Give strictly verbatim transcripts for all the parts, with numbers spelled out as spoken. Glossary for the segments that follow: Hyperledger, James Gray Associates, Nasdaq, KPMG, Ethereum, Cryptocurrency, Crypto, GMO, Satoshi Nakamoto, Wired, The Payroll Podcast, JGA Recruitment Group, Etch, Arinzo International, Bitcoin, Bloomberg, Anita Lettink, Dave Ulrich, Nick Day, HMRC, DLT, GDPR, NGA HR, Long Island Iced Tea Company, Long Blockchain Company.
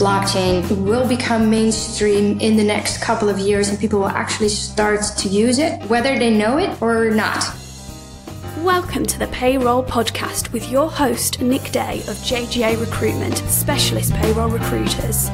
blockchain will become mainstream in the next couple of years and people will actually start to use it, whether they know it or not. Welcome to the Payroll Podcast with your host, Nick Day of J G A Recruitment, specialist payroll recruiters.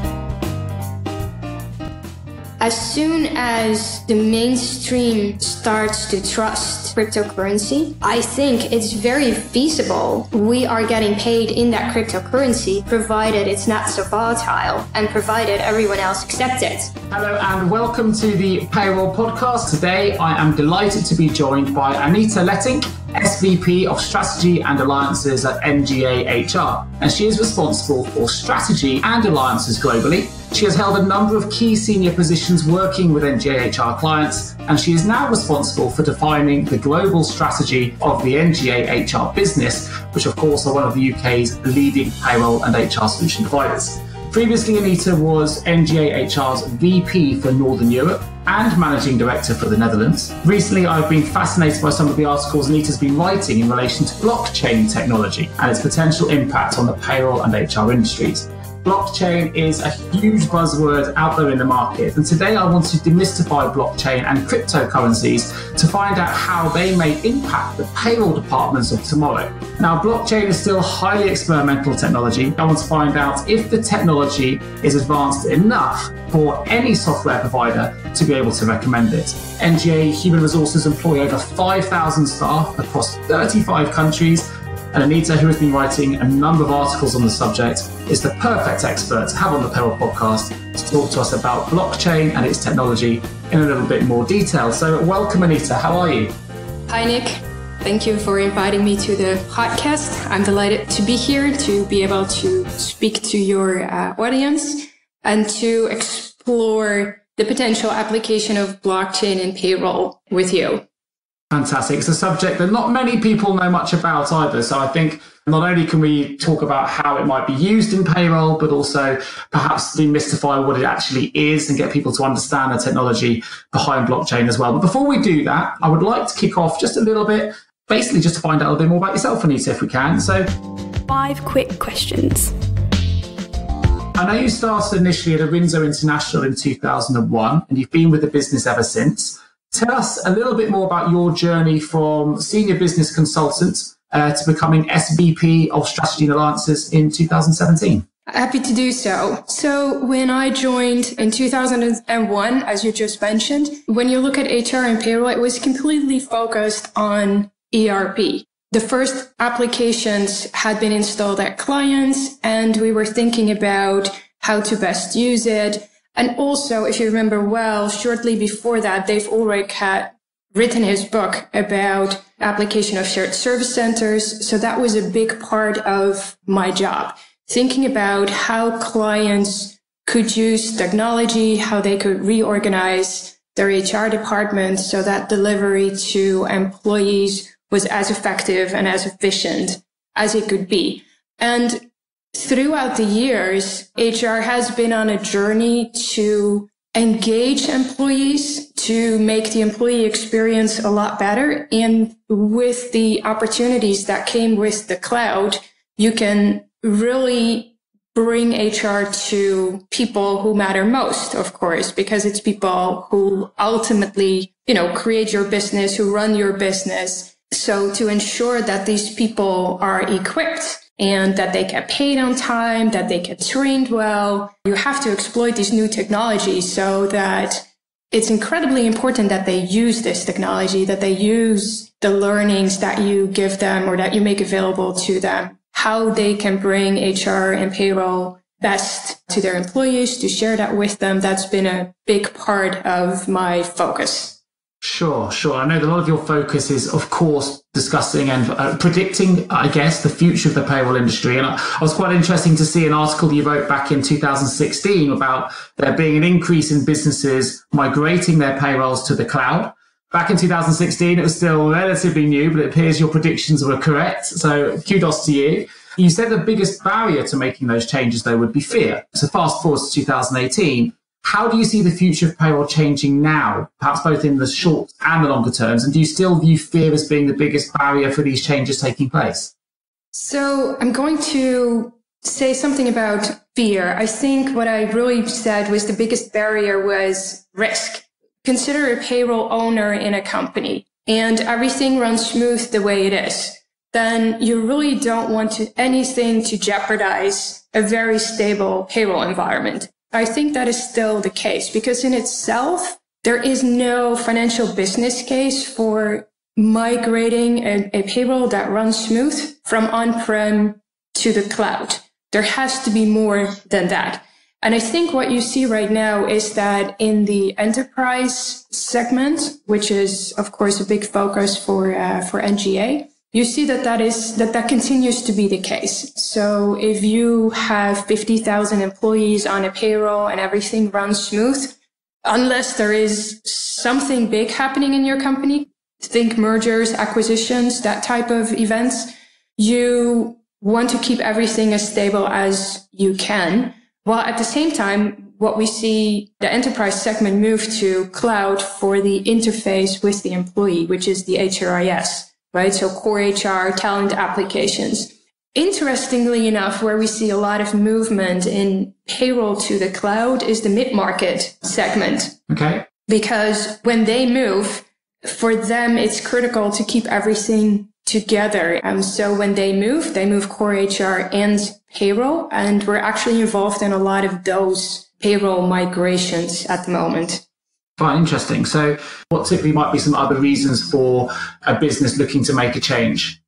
As soon as the mainstream starts to trust cryptocurrency, I think it's very feasible we are getting paid in that cryptocurrency, provided it's not so volatile and provided everyone else accepts it. Hello and welcome to the Payroll Podcast. Today, I am delighted to be joined by Anita Lettink, S V P of Strategy and Alliances at N G A H R, and she is responsible for strategy and alliances globally. She has held a number of key senior positions working with N G A H R clients, and she is now responsible for defining the global strategy of the N G A H R business, which of course are one of the U K's leading payroll and H R solution providers. Previously, Anita was N G A H R's V P for Northern Europe and Managing Director for the Netherlands. Recently, I've been fascinated by some of the articles Anita's been writing in relation to blockchain technology and its potential impact on the payroll and H R industries. Blockchain is a huge buzzword out there in the market, and today I want to demystify blockchain and cryptocurrencies to find out how they may impact the payroll departments of tomorrow. Now, blockchain is still highly experimental technology. I want to find out if the technology is advanced enough for any software provider to be able to recommend it. N G A Human Resources employ over five thousand staff across thirty-five countries, and Anita, who has been writing a number of articles on the subject, is the perfect expert to have on the Payroll Podcast to talk to us about blockchain and its technology in a little bit more detail. So welcome, Anita. How are you? Hi, Nick. Thank you for inviting me to the podcast. I'm delighted to be here, to be able to speak to your uh, audience and to explore the potential application of blockchain in payroll with you. Fantastic. It's a subject that not many people know much about either. So I think not only can we talk about how it might be used in payroll, but also perhaps demystify what it actually is and get people to understand the technology behind blockchain as well. But before we do that, I would like to kick off just a little bit, basically just to find out a little bit more about yourself, Anita, if we can. So, five quick questions. I know you started initially at Arinzo International in two thousand one, and you've been with the business ever since. Tell us a little bit more about your journey from senior business consultant uh, to becoming S V P of Strategy and Alliances in two thousand seventeen. Happy to do so. So when I joined in two thousand one, as you just mentioned, when you look at H R and payroll, it was completely focused on E R P. The first applications had been installed at clients, and we were thinking about how to best use it. And also, if you remember well, shortly before that, Dave Ulrich had written his book about application of shared service centers. So that was a big part of my job, thinking about how clients could use technology, how they could reorganize their H R department so that delivery to employees was as effective and as efficient as it could be. And throughout the years, H R has been on a journey to engage employees, to make the employee experience a lot better. And with the opportunities that came with the cloud, you can really bring H R to people who matter most, of course, because it's people who ultimately, you know, create your business, who run your business. So to ensure that these people are equipped and that they get paid on time, that they get trained well. You have to exploit these new technologies so that it's incredibly important that they use this technology, that they use the learnings that you give them or that you make available to them, how they can bring H R and payroll best to their employees, to share that with them. That's been a big part of my focus. Sure, sure. I know that a lot of your focus is, of course, discussing and uh, predicting, I guess, the future of the payroll industry. And I, I was quite interesting to see an article you wrote back in two thousand sixteen about there being an increase in businesses migrating their payrolls to the cloud. Back in two thousand sixteen, it was still relatively new, but it appears your predictions were correct. So kudos to you. You said the biggest barrier to making those changes, though, would be fear. So fast forward to two thousand eighteen. How do you see the future of payroll changing now, perhaps both in the short and the longer terms? And do you still view fear as being the biggest barrier for these changes taking place? So I'm going to say something about fear. I think what I really said was the biggest barrier was risk. Consider a payroll owner in a company and everything runs smooth the way it is. Then you really don't want to, anything to jeopardize a very stable payroll environment. I think that is still the case because in itself, there is no financial business case for migrating a, a payroll that runs smooth from on-prem to the cloud. There has to be more than that. And I think what you see right now is that in the enterprise segment, which is, of course, a big focus for, uh, for N G A, you see that that, is, that that continues to be the case. So if you have fifty thousand employees on a payroll and everything runs smooth, unless there is something big happening in your company, think mergers, acquisitions, that type of events, you want to keep everything as stable as you can. While at the same time, what we see the enterprise segment move to cloud for the interface with the employee, which is the H R I S, right? So core H R, talent applications. Interestingly enough, where we see a lot of movement in payroll to the cloud is the mid-market segment. Okay. Because when they move, for them, it's critical to keep everything together. Um, so when they move, they move core H R and payroll. And we're actually involved in a lot of those payroll migrations at the moment. Quite interesting. So what typically might be some other reasons for a business looking to make a change?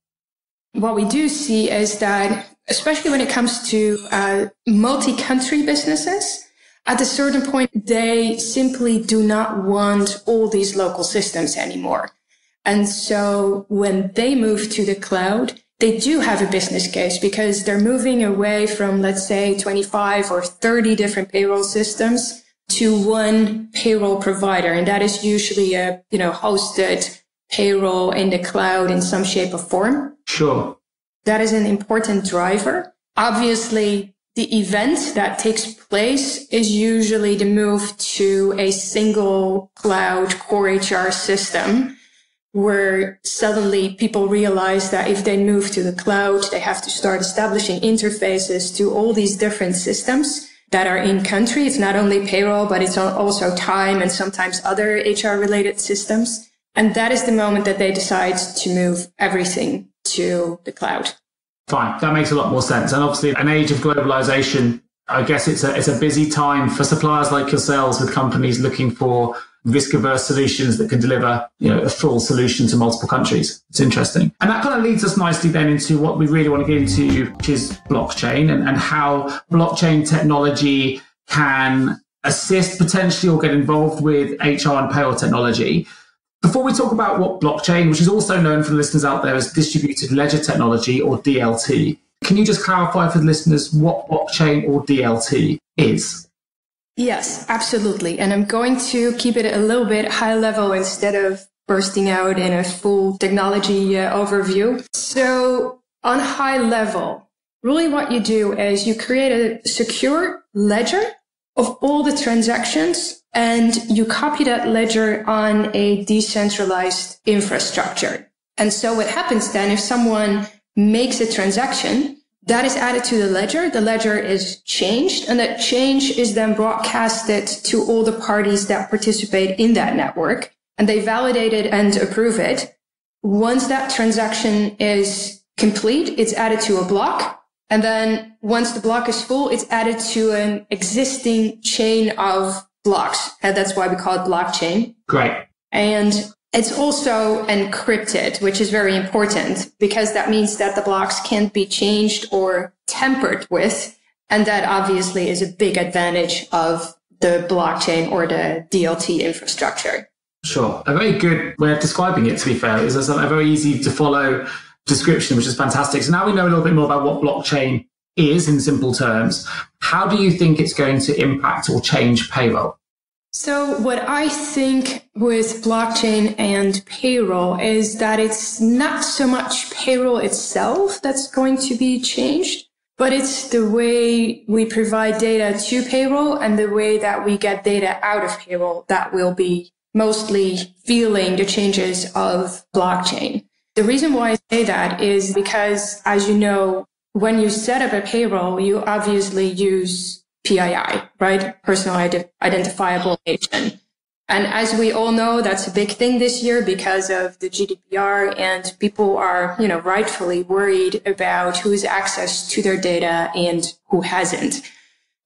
What we do see is that, especially when it comes to uh, multi-country businesses, at a certain point, they simply do not want all these local systems anymore. And so when they move to the cloud, they do have a business case because they're moving away from, let's say, twenty-five or thirty different payroll systems to one payroll provider. And that is usually a, you know, hosted payroll in the cloud in some shape or form. Sure. That is an important driver. Obviously, the event that takes place is usually the move to a single cloud core H R system, where suddenly people realize that if they move to the cloud, they have to start establishing interfaces to all these different systems that are in country. It's not only payroll, but it's also time and sometimes other H R related systems. And that is the moment that they decide to move everything to the cloud. Fine. That makes a lot more sense. And obviously, an age of globalization, I guess it's a, it's a busy time for suppliers like yourselves with companies looking for risk-averse solutions that can deliver, you know, a full solution to multiple countries. It's interesting. And that kind of leads us nicely then into what we really want to get into, which is blockchain and, and how blockchain technology can assist potentially or get involved with H R and payroll technology. Before we talk about what blockchain, which is also known for the listeners out there as distributed ledger technology or D L T, can you just clarify for the listeners what blockchain or D L T is? Yes, absolutely. And I'm going to keep it a little bit high level instead of bursting out in a full technology uh, overview. So on high level, really what you do is you create a secure ledger of all the transactions, and you copy that ledger on a decentralized infrastructure. And so what happens then, if someone makes a transaction, that is added to the ledger, the ledger is changed, and that change is then broadcasted to all the parties that participate in that network, and they validate it and approve it. Once that transaction is complete, it's added to a block. And then once the block is full, it's added to an existing chain of blocks. And that's why we call it blockchain. Great. And it's also encrypted, which is very important because that means that the blocks can't be changed or tampered with. And that obviously is a big advantage of the blockchain or the D L T infrastructure. Sure. A very good way of describing it, to be fair, is a very easy to follow description, which is fantastic. So now we know a little bit more about what blockchain is in simple terms. How do you think it's going to impact or change payroll? So what I think with blockchain and payroll is that it's not so much payroll itself that's going to be changed, but it's the way we provide data to payroll and the way that we get data out of payroll that will be mostly feeling the changes of blockchain. The reason why I say that is because, as you know, when you set up a payroll, you obviously use P I I, right? Personal Ident- identifiable agent. And as we all know, that's a big thing this year because of the G D P R, and people are, you know, rightfully worried about who's access to their data and who hasn't.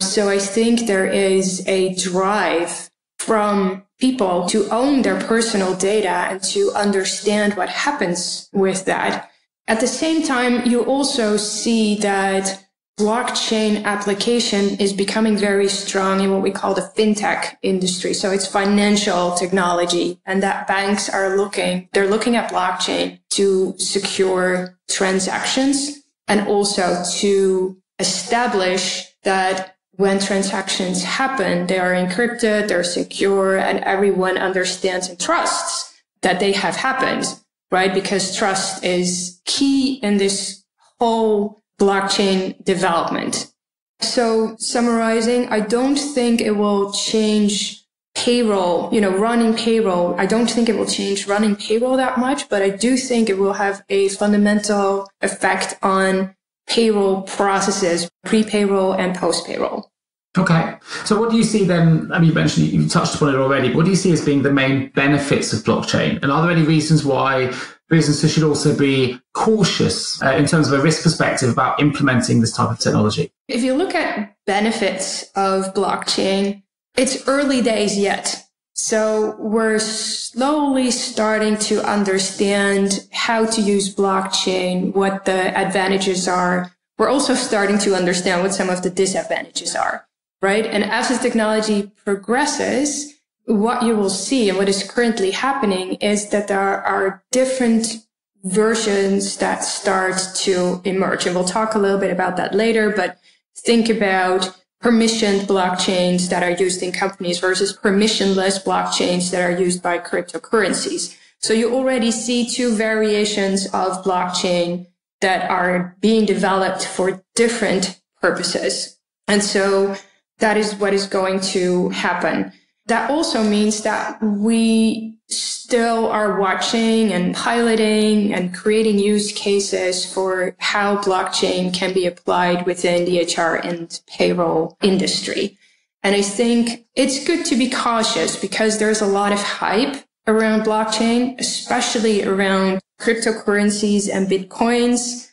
So I think there is a drive from people to own their personal data and to understand what happens with that. At the same time, you also see that blockchain application is becoming very strong in what we call the fintech industry. So it's financial technology, and that banks are looking, they're looking at blockchain to secure transactions and also to establish that when transactions happen, they are encrypted, they're secure, and everyone understands and trusts that they have happened, right? Because trust is key in this whole blockchain development. So summarizing, I don't think it will change payroll, you know, running payroll. I don't think it will change running payroll that much, but I do think it will have a fundamental effect on payroll processes, pre-payroll and post-payroll. Okay. So what do you see then? I mean, you mentioned you touched upon it already. But what do you see as being the main benefits of blockchain? And are there any reasons why businesses should also be cautious uh, in terms of a risk perspective about implementing this type of technology? If you look at benefits of blockchain, it's early days yet. So we're slowly starting to understand how to use blockchain, what the advantages are. We're also starting to understand what some of the disadvantages are, right? And as this technology progresses, what you will see and what is currently happening is that there are different versions that start to emerge. And we'll talk a little bit about that later, but think about permissioned blockchains that are used in companies versus permissionless blockchains that are used by cryptocurrencies. So you already see two variations of blockchain that are being developed for different purposes. And so that is what is going to happen. That also means that we still are watching and piloting and creating use cases for how blockchain can be applied within the H R and payroll industry. And I think it's good to be cautious because there's a lot of hype around blockchain, especially around cryptocurrencies and Bitcoins.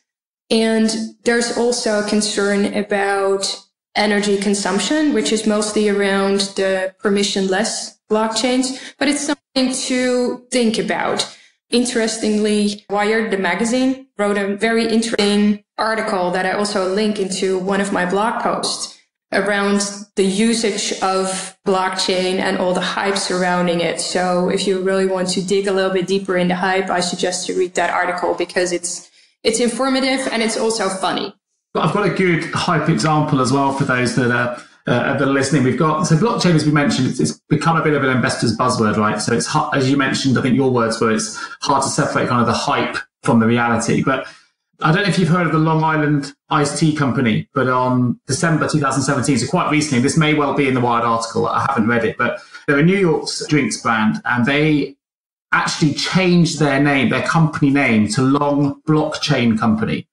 And there's also a concern about energy consumption, which is mostly around the permissionless blockchains, but it's something to think about. Interestingly, Wired, the magazine, wrote a very interesting article that I also link into one of my blog posts around the usage of blockchain and all the hype surrounding it. So if you really want to dig a little bit deeper in the hype, I suggest you read that article because it's it's informative and it's also funny. I've got a good hype example as well for those that are, uh, that are listening. We've got, so blockchain, as we mentioned, it's, it's become a bit of an investor's buzzword, right? So it's, as you mentioned, I think your words were, it's hard to separate kind of the hype from the reality. But I don't know if you've heard of the Long Island Iced Tea Company, but on December twenty seventeen, so quite recently, this may well be in the Wired article, I haven't read it, but they're a New York's drinks brand, and they actually changed their name, their company name, to Long Blockchain Company.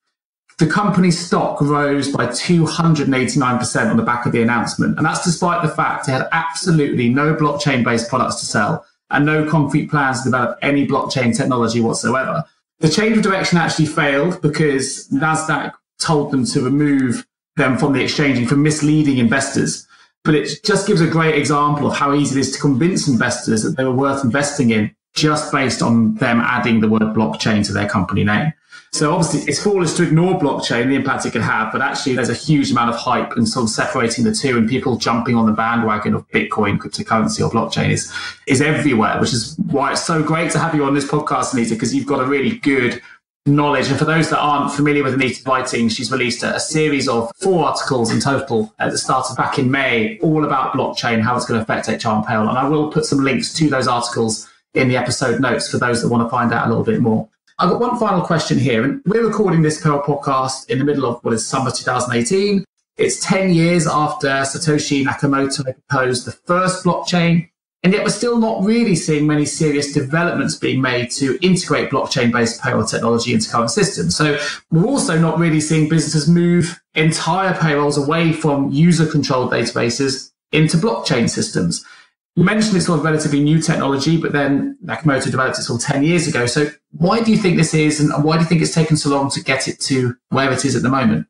The company's stock rose by two hundred eighty-nine percent on the back of the announcement. And that's despite the fact it had absolutely no blockchain-based products to sell and no concrete plans to develop any blockchain technology whatsoever. The change of direction actually failed because Nasdaq told them to remove them from the exchange for misleading investors. But it just gives a great example of how easy it is to convince investors that they were worth investing in just based on them adding the word blockchain to their company name. So obviously, it's foolish to ignore blockchain, the impact it could have, but actually there's a huge amount of hype and sort of separating the two, and people jumping on the bandwagon of Bitcoin, cryptocurrency or blockchain is, is everywhere, which is why it's so great to have you on this podcast, Anita, because you've got a really good knowledge. And for those that aren't familiar with Anita's writing, she's released a, a series of four articles in total at the start of back in May, all about blockchain, how it's going to affect H R and payroll. And I will put some links to those articles in the episode notes for those that want to find out a little bit more. I've got one final question here, and we're recording this payroll podcast in the middle of what is summer twenty eighteen. It's ten years after Satoshi Nakamoto proposed the first blockchain. And yet we're still not really seeing many serious developments being made to integrate blockchain-based payroll technology into current systems. So we're also not really seeing businesses move entire payrolls away from user-controlled databases into blockchain systems. You mentioned it's sort of relatively new technology, but then Nakamoto developed it sort of ten years ago. So why do you think this is, and why do you think it's taken so long to get it to where it is at the moment?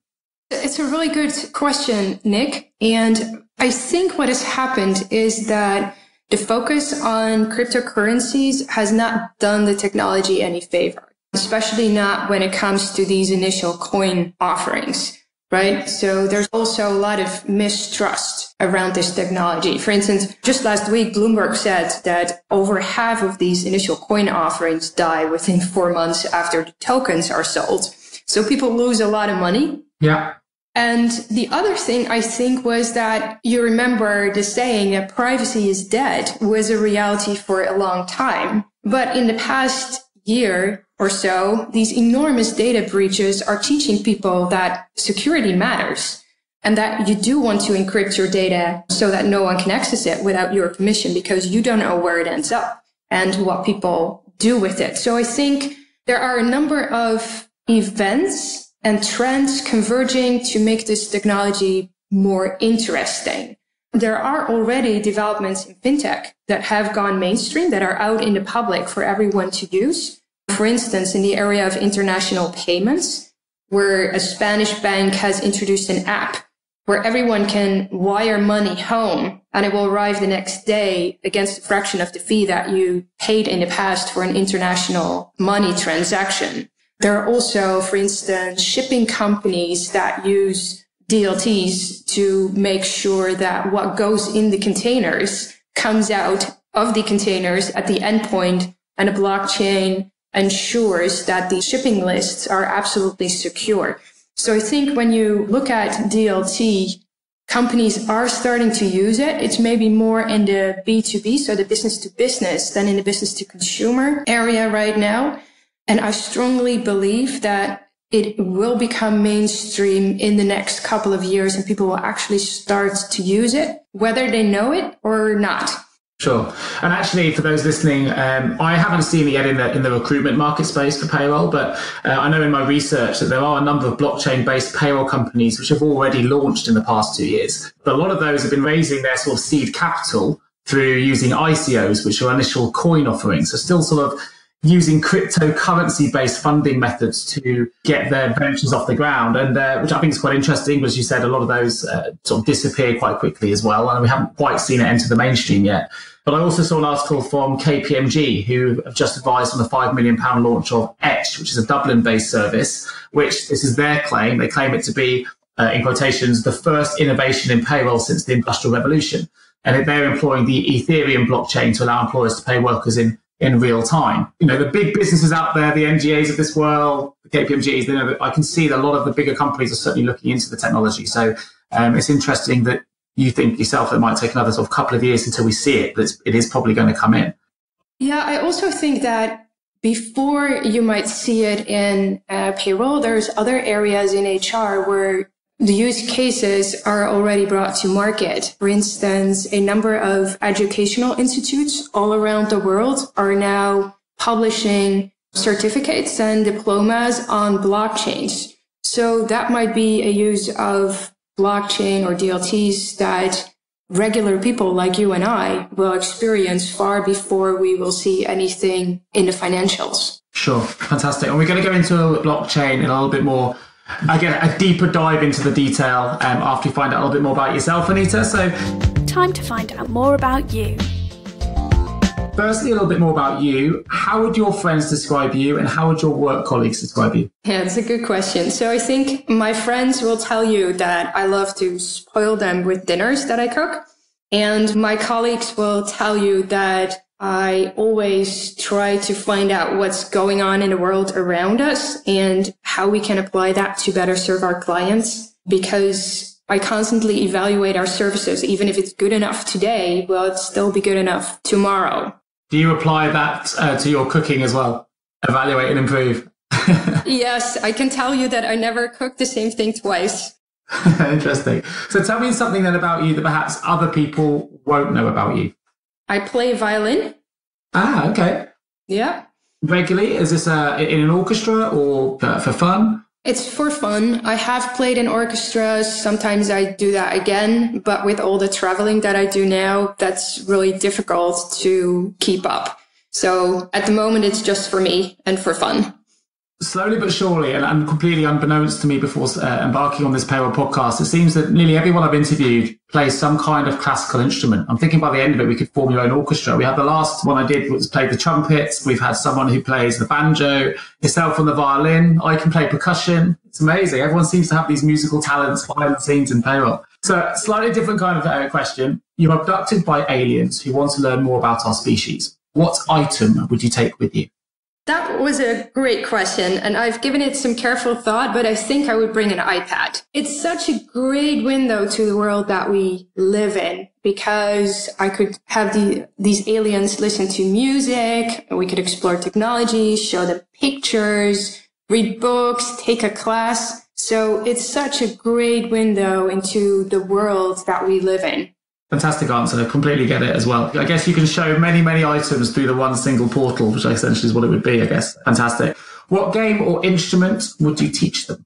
It's a really good question, Nick. And I think what has happened is that the focus on cryptocurrencies has not done the technology any favor, especially not when it comes to these initial coin offerings, right? So there's also a lot of mistrust around this technology. For instance, just last week, Bloomberg said that over half of these initial coin offerings die within four months after the tokens are sold. So people lose a lot of money. Yeah. And the other thing I think was that you remember the saying that privacy is dead was a reality for a long time. But in the past year or so, these enormous data breaches are teaching people that security matters. And that you do want to encrypt your data so that no one can access it without your permission, because you don't know where it ends up and what people do with it. So I think there are a number of events and trends converging to make this technology more interesting. There are already developments in fintech that have gone mainstream, that are out in the public for everyone to use. For instance, in the area of international payments, where a Spanish bank has introduced an app where everyone can wire money home and it will arrive the next day against a fraction of the fee that you paid in the past for an international money transaction. There are also, for instance, shipping companies that use D L Ts to make sure that what goes in the containers comes out of the containers at the endpoint, and a blockchain ensures that the shipping lists are absolutely secure. So I think when you look at D L T, companies are starting to use it. It's maybe more in the B two B, so the business to business, than in the business to consumer area right now. And I strongly believe that it will become mainstream in the next couple of years and people will actually start to use it, whether they know it or not. Sure. And actually, for those listening, um, I haven't seen it yet in the, in the recruitment market space for payroll, but uh, I know in my research that there are a number of blockchain-based payroll companies which have already launched in the past two years. But a lot of those have been raising their sort of seed capital through using I C Os, which are initial coin offerings. So still sort of using cryptocurrency-based funding methods to get their ventures off the ground, and uh, which I think is quite interesting. As you said, a lot of those uh, sort of disappear quite quickly as well, and we haven't quite seen it enter the mainstream yet. But I also saw an article from K P M G, who have just advised on the five million pounds launch of Etch, which is a Dublin-based service, which, this is their claim, they claim it to be, uh, in quotations, the first innovation in payroll since the Industrial Revolution. And they're employing the Ethereum blockchain to allow employers to pay workers in in real time. You know, the big businesses out there, the N G As of this world, the K P M Gs, they know, I can see that a lot of the bigger companies are certainly looking into the technology. So um, it's interesting that you think yourself it might take another sort of couple of years until we see it, but it's, it is probably going to come in. Yeah, I also think that before you might see it in uh, payroll, there's other areas in H R where the use cases are already brought to market. For instance, a number of educational institutes all around the world are now publishing certificates and diplomas on blockchains. So that might be a use of blockchain or D L Ts that regular people like you and I will experience far before we will see anything in the financials. Sure. Fantastic. And we're going to go into blockchain in a little bit more, again, a deeper dive into the detail um, after you find out a little bit more about yourself, Anita. So, time to find out more about you. Firstly, a little bit more about you. How would your friends describe you, and how would your work colleagues describe you? Yeah, that's a good question. So I think my friends will tell you that I love to spoil them with dinners that I cook. And my colleagues will tell you that I always try to find out what's going on in the world around us and how we can apply that to better serve our clients, because I constantly evaluate our services. Even if it's good enough today, will it still be good enough tomorrow? Do you apply that uh, to your cooking as well? Evaluate and improve? Yes, I can tell you that I never cook the same thing twice. Interesting. So tell me something then about you that perhaps other people won't know about you. I play violin. Ah, okay. Yeah. Regularly? Is this uh, in an orchestra or uh, for fun? It's for fun. I have played in orchestras. Sometimes I do that again, but with all the traveling that I do now, that's really difficult to keep up. So at the moment, it's just for me and for fun. Slowly but surely, and, and completely unbeknownst to me before uh, embarking on this payroll podcast, it seems that nearly everyone I've interviewed plays some kind of classical instrument. I'm thinking by the end of it, we could form your own orchestra. We had the last one I did was play the trumpets. We've had someone who plays the banjo, yourself on the violin. I can play percussion. It's amazing. Everyone seems to have these musical talents behind the scenes in payroll. So slightly different kind of uh, question. You're abducted by aliens who want to learn more about our species. What item would you take with you? That was a great question, and I've given it some careful thought, but I think I would bring an iPad. It's such a great window to the world that we live in, because I could have the, these aliens listen to music, we could explore technology, show them pictures, read books, take a class. So it's such a great window into the world that we live in. Fantastic answer. I completely get it as well. I guess you can show many, many items through the one single portal, which essentially is what it would be, I guess. Fantastic. What game or instrument would you teach them?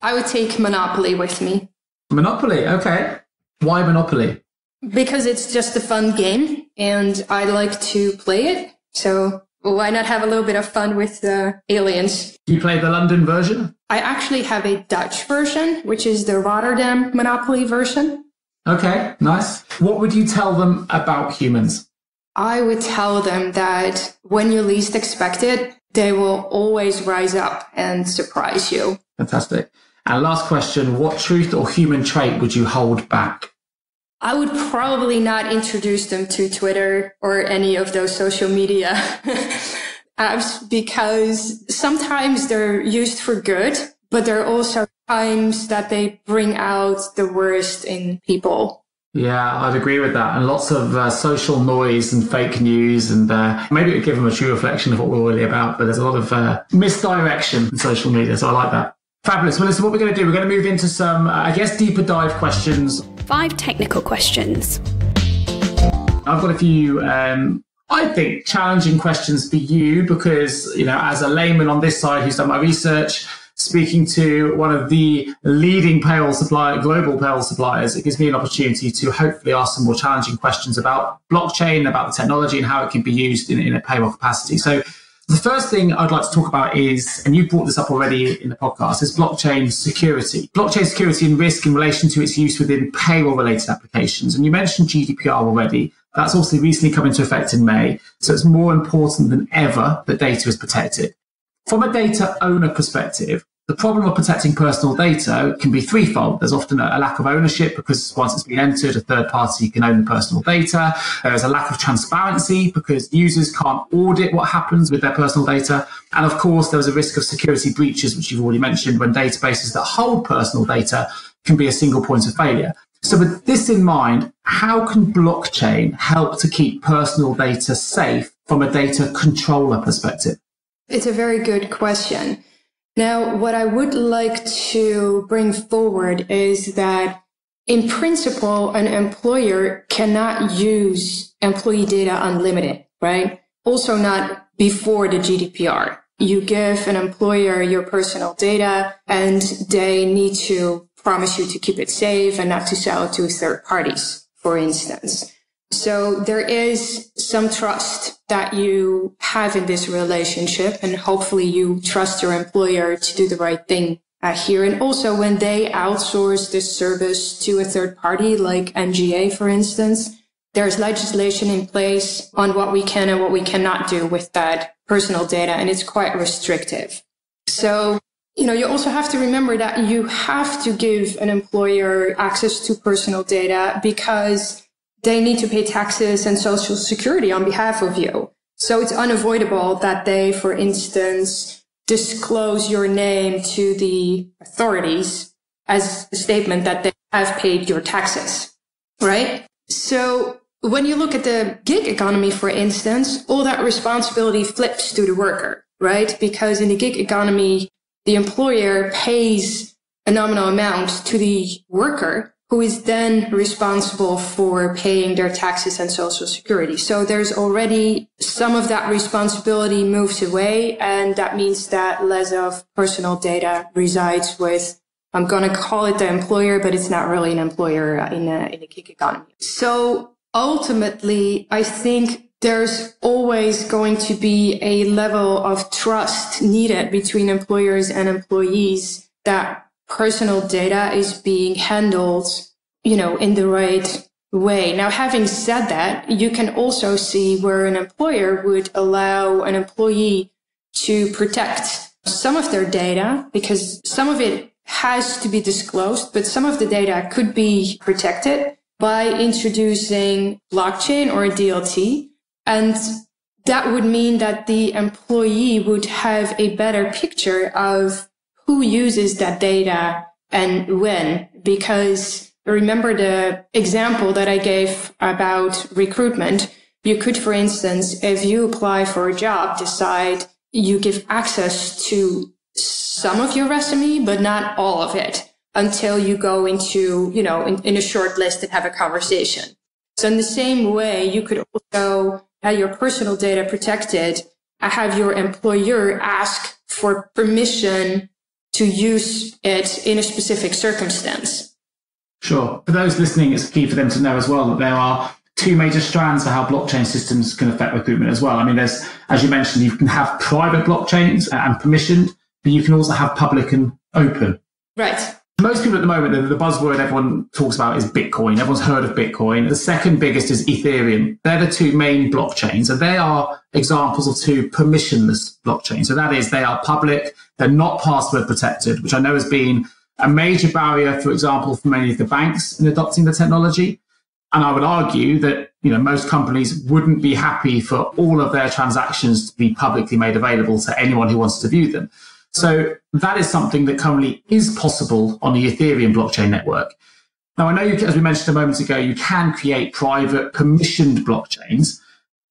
I would take Monopoly with me. Monopoly, okay. Why Monopoly? Because it's just a fun game and I like to play it. So why not have a little bit of fun with the aliens? You play the London version? I actually have a Dutch version, which is the Rotterdam Monopoly version. Okay, nice. What would you tell them about humans? I would tell them that when you least expect it, they will always rise up and surprise you. Fantastic. And last question, what truth or human trait would you hold back? I would probably not introduce them to Twitter or any of those social media apps, because sometimes they're used for good, but they're also times that they bring out the worst in people. Yeah, I'd agree with that. And lots of uh, social noise and fake news, and uh, maybe it would give them a true reflection of what we're really about, but there's a lot of uh, misdirection in social media, so I like that. Fabulous. Well, listen, what we're going to do, we're going to move into some, uh, I guess, deeper dive questions. Five technical questions. I've got a few... Um, I think challenging questions for you because, you know, as a layman on this side who's done my research, speaking to one of the leading payroll supplier, global payroll suppliers, it gives me an opportunity to hopefully ask some more challenging questions about blockchain, about the technology and how it can be used in, in a payroll capacity. So the first thing I'd like to talk about is, and you brought this up already in the podcast, is blockchain security. Blockchain security and risk in relation to its use within payroll-related applications. And you mentioned G D P R already. That's also recently come into effect in May. So it's more important than ever that data is protected. From a data owner perspective, the problem of protecting personal data can be threefold. There's often a lack of ownership because once it's been entered, a third party can own the personal data. There's a lack of transparency because users can't audit what happens with their personal data. And of course, there's a risk of security breaches, which you've already mentioned, when databases that hold personal data can be a single point of failure. So with this in mind, how can blockchain help to keep personal data safe from a data controller perspective? It's a very good question. Now, what I would like to bring forward is that in principle, an employer cannot use employee data unlimited, right? Also not before the G D P R. You give an employer your personal data and they need to promise you to keep it safe and not to sell it to third parties, for instance. So there is some trust that you have in this relationship, and hopefully you trust your employer to do the right thing uh, here. And also when they outsource this service to a third party, like N G A, for instance, there's legislation in place on what we can and what we cannot do with that personal data, and it's quite restrictive. So you know, you also have to remember that you have to give an employer access to personal data because they need to pay taxes and social security on behalf of you. So it's unavoidable that they, for instance, disclose your name to the authorities as a statement that they have paid your taxes, right? So when you look at the gig economy, for instance, all that responsibility flips to the worker, right? Because in the gig economy, the employer pays a nominal amount to the worker who is then responsible for paying their taxes and Social Security. So there's already some of that responsibility moves away, and that means that less of personal data resides with, I'm going to call it the employer, but it's not really an employer in a, in a gig economy. So ultimately, I think there's always going to be a level of trust needed between employers and employees that personal data is being handled, you know, in the right way. Now, having said that, you can also see where an employer would allow an employee to protect some of their data, because some of it has to be disclosed, but some of the data could be protected by introducing blockchain or D L T. And that would mean that the employee would have a better picture of who uses that data and when, because remember the example that I gave about recruitment. You could, for instance, if you apply for a job, decide you give access to some of your resume, but not all of it, until you go into, you know, in, in a short list and have a conversation. So in the same way, you could also have your personal data protected, have your employer ask for permission to use it in a specific circumstance. Sure. For those listening, it's key for them to know as well that there are two major strands for how blockchain systems can affect recruitment as well. I mean, there's, as you mentioned, you can have private blockchains and permissioned, but you can also have public and open. Right. Most people at the moment, the buzzword everyone talks about is Bitcoin. Everyone's heard of Bitcoin. The second biggest is Ethereum. They're the two main blockchains, and they are examples of two permissionless blockchains. So that is, they are public. They're not password protected, which I know has been a major barrier, for example, for many of the banks in adopting the technology. And I would argue that, you know, most companies wouldn't be happy for all of their transactions to be publicly made available to anyone who wants to view them. So that is something that currently is possible on the Ethereum blockchain network. Now, I know, you, as we mentioned a moment ago, you can create private permissioned blockchains,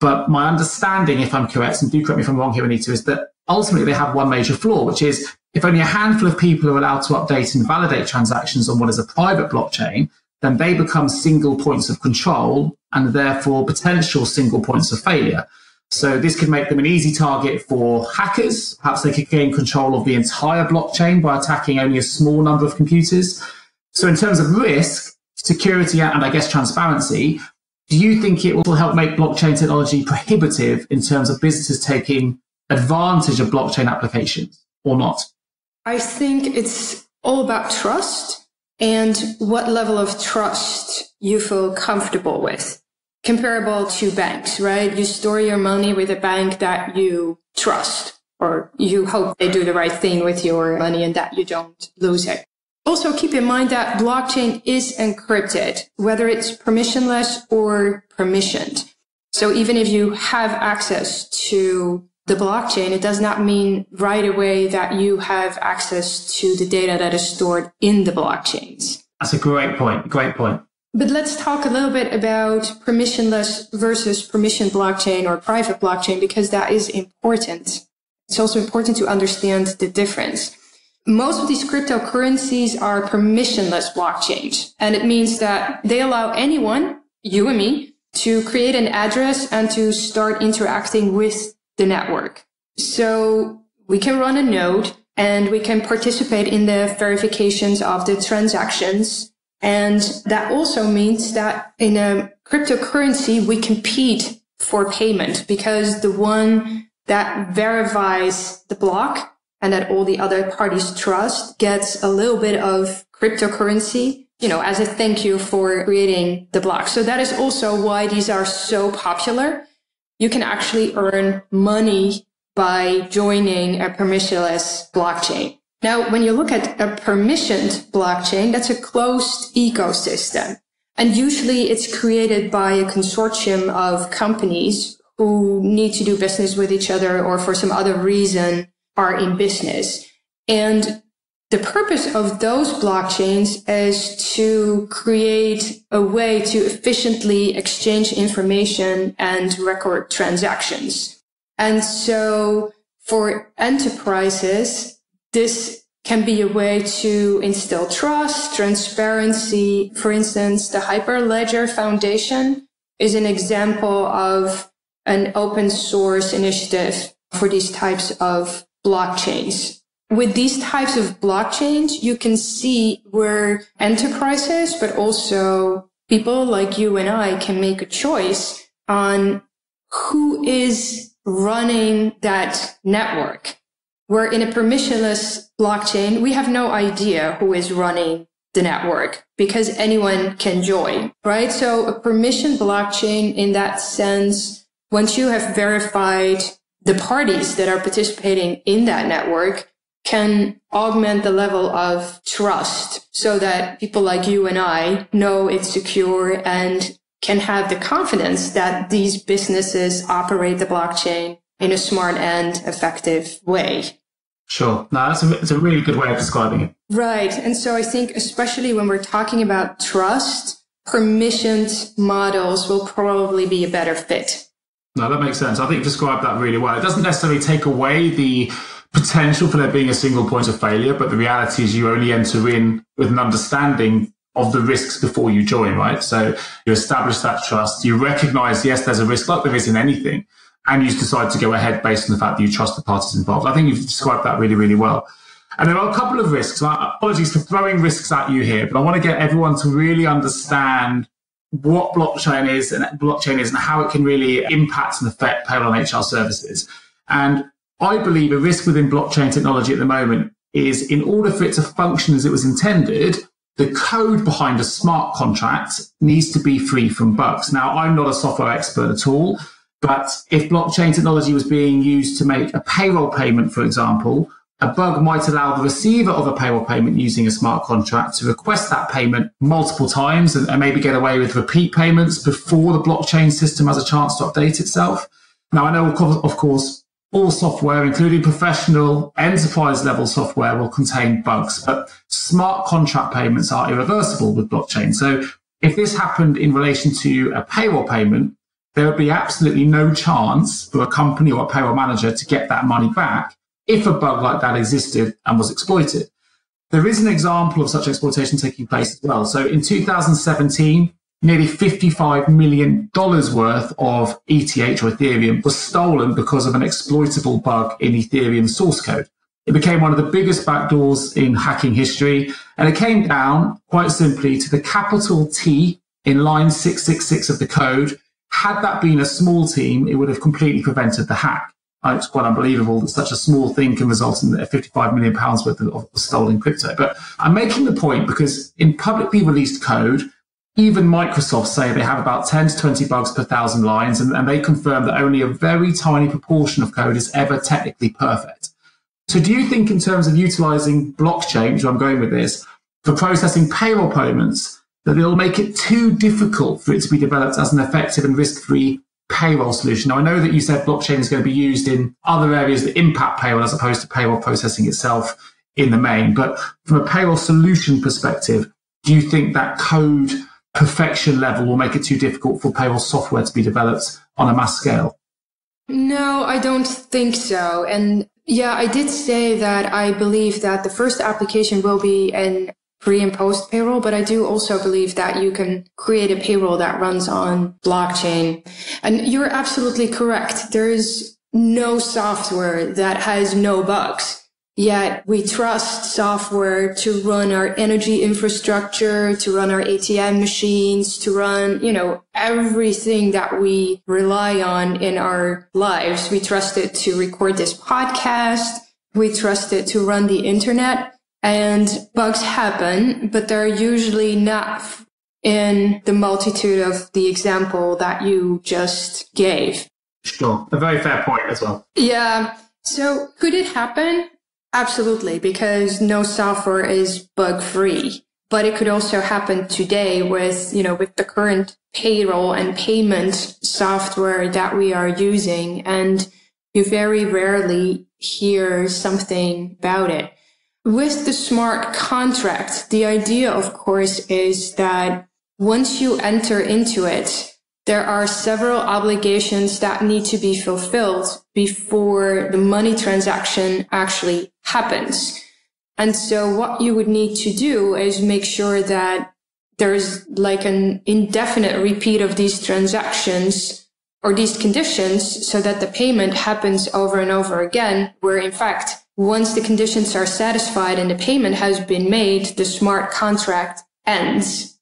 but my understanding, if I'm correct, and do correct me if I'm wrong here, Anita, is that ultimately they have one major flaw, which is if only a handful of people are allowed to update and validate transactions on what is a private blockchain, then they become single points of control and therefore potential single points of failure. So this could make them an easy target for hackers. Perhaps they could gain control of the entire blockchain by attacking only a small number of computers. So in terms of risk, security, and I guess transparency, do you think it will help make blockchain technology prohibitive in terms of businesses taking advantage of blockchain applications or not? I think it's all about trust and what level of trust you feel comfortable with. Comparable to banks, right? You store your money with a bank that you trust, or you hope they do the right thing with your money and that you don't lose it. Also, keep in mind that blockchain is encrypted, whether it's permissionless or permissioned. So even if you have access to the blockchain, it does not mean right away that you have access to the data that is stored in the blockchains. That's a great point. Great point. But let's talk a little bit about permissionless versus permissioned blockchain or private blockchain, because that is important. It's also important to understand the difference. Most of these cryptocurrencies are permissionless blockchains, and it means that they allow anyone, you and me, to create an address and to start interacting with the network. So we can run a node and we can participate in the verifications of the transactions. And that also means that in a cryptocurrency, we compete for payment, because the one that verifies the block and that all the other parties trust gets a little bit of cryptocurrency, you know, as a thank you for creating the block. So that is also why these are so popular. You can actually earn money by joining a permissionless blockchain. Now, when you look at a permissioned blockchain, that's a closed ecosystem. And usually it's created by a consortium of companies who need to do business with each other, or for some other reason are in business. And the purpose of those blockchains is to create a way to efficiently exchange information and record transactions. And so for enterprises, this can be a way to instill trust, transparency. For instance, the Hyperledger Foundation is an example of an open source initiative for these types of blockchains. With these types of blockchains, you can see where enterprises, but also people like you and I, can make a choice on who is running that network. Where in a permissionless blockchain, we have no idea who is running the network because anyone can join, right? So a permission blockchain in that sense, once you have verified the parties that are participating in that network, can augment the level of trust so that people like you and I know it's secure and can have the confidence that these businesses operate the blockchain in a smart and effective way. Sure. No, that's a, it's a really good way of describing it. Right. And so I think especially when we're talking about trust, permissioned models will probably be a better fit. No, that makes sense. I think you described that really well. It doesn't necessarily take away the potential for there being a single point of failure, but the reality is you only enter in with an understanding of the risks before you join, right? So you establish that trust, you recognize, yes, there's a risk like there is in anything, and you decide to go ahead based on the fact that you trust the parties involved. I think you've described that really, really well. And there are a couple of risks. Apologies for throwing risks at you here, but I want to get everyone to really understand what blockchain is and blockchain is and how it can really impact and affect payroll and H R services. And I believe a risk within blockchain technology at the moment is, in order for it to function as it was intended, the code behind a smart contract needs to be free from bugs. Now, I'm not a software expert at all, but if blockchain technology was being used to make a payroll payment, for example, a bug might allow the receiver of a payroll payment using a smart contract to request that payment multiple times and, and maybe get away with repeat payments before the blockchain system has a chance to update itself. Now, I know, of course, all software, including professional enterprise-level software, will contain bugs, but smart contract payments are irreversible with blockchain. So if this happened in relation to a payroll payment, there would be absolutely no chance for a company or a payroll manager to get that money back if a bug like that existed and was exploited. There is an example of such exploitation taking place as well. So in two thousand seventeen, nearly fifty-five million dollars worth of E T H or Ethereum was stolen because of an exploitable bug in Ethereum source code. It became one of the biggest backdoors in hacking history, and it came down quite simply to the capital T in line six six six of the code. Had that been a small team, it would have completely prevented the hack. It's quite unbelievable that such a small thing can result in fifty-five million pounds worth of stolen crypto. But I'm making the point because in publicly released code, even Microsoft say they have about ten to twenty bugs per thousand lines, and, and they confirm that only a very tiny proportion of code is ever technically perfect. So do you think, in terms of utilizing blockchain, which I'm going with this, for processing payroll payments, that it'll make it too difficult for it to be developed as an effective and risk-free payroll solution? Now, I know that you said blockchain is going to be used in other areas that impact payroll as opposed to payroll processing itself in the main, but from a payroll solution perspective, do you think that code perfection level will make it too difficult for payroll software to be developed on a mass scale? No, I don't think so. And yeah, I did say that I believe that the first application will be an pre and post payroll, but I do also believe that you can create a payroll that runs on blockchain. And you're absolutely correct. There is no software that has no bugs. Yet we trust software to run our energy infrastructure, to run our A T M machines, to run, you know, everything that we rely on in our lives. We trust it to record this podcast. We trust it to run the internet. And bugs happen, but they're usually not in the multitude of the example that you just gave. Sure. A very fair point as well. Yeah. So could it happen? Absolutely, because no software is bug-free. But it could also happen today with, you know, with the current payroll and payment software that we are using. And you very rarely hear something about it. With the smart contract, the idea, of course, is that once you enter into it, there are several obligations that need to be fulfilled before the money transaction actually happens. And so what you would need to do is make sure that there's like an indefinite repeat of these transactions or these conditions so that the payment happens over and over again, where in fact, once the conditions are satisfied and the payment has been made, the smart contract ends.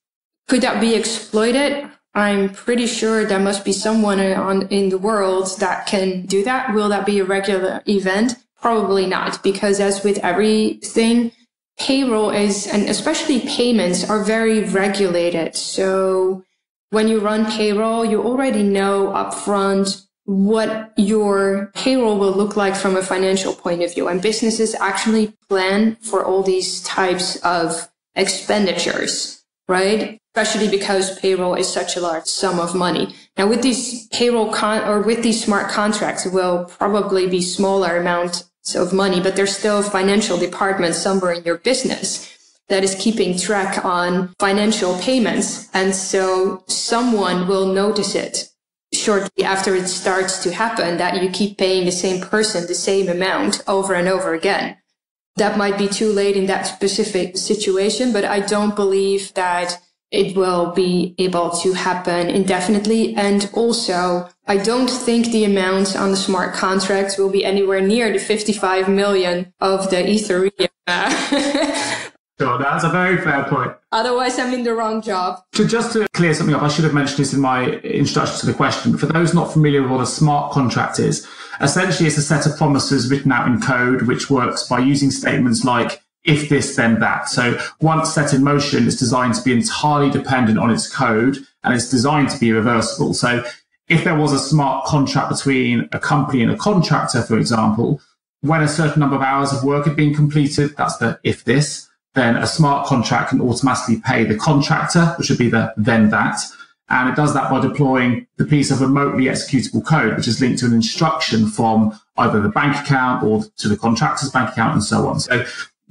Could that be exploited? I'm pretty sure there must be someone on, in the world that can do that. Will that be a regular event? Probably not, because as with everything, payroll is, and especially payments, are very regulated. So when you run payroll, you already know upfront what your payroll will look like from a financial point of view. And businesses actually plan for all these types of expenditures, right? Especially because payroll is such a large sum of money. Now, with these payroll con or with these smart contracts, it will probably be smaller amount of money, but there's still a financial department somewhere in your business that is keeping track on financial payments. And so someone will notice it shortly after it starts to happen that you keep paying the same person the same amount over and over again. That might be too late in that specific situation, but I don't believe that it will be able to happen indefinitely. And also, I don't think the amounts on the smart contracts will be anywhere near the fifty-five million of the Ethereum. Sure, that's a very fair point. Otherwise, I'm in the wrong job. So just to clear something up, I should have mentioned this in my introduction to the question. For those not familiar with what a smart contract is, essentially it's a set of promises written out in code, which works by using statements like, if this, then that. So once set in motion, it's designed to be entirely dependent on its code, and it's designed to be reversible. So if there was a smart contract between a company and a contractor, for example, when a certain number of hours of work had been completed, that's the if this, then a smart contract can automatically pay the contractor, which would be the then that. And it does that by deploying the piece of remotely executable code, which is linked to an instruction from either the bank account or to the contractor's bank account and so on. So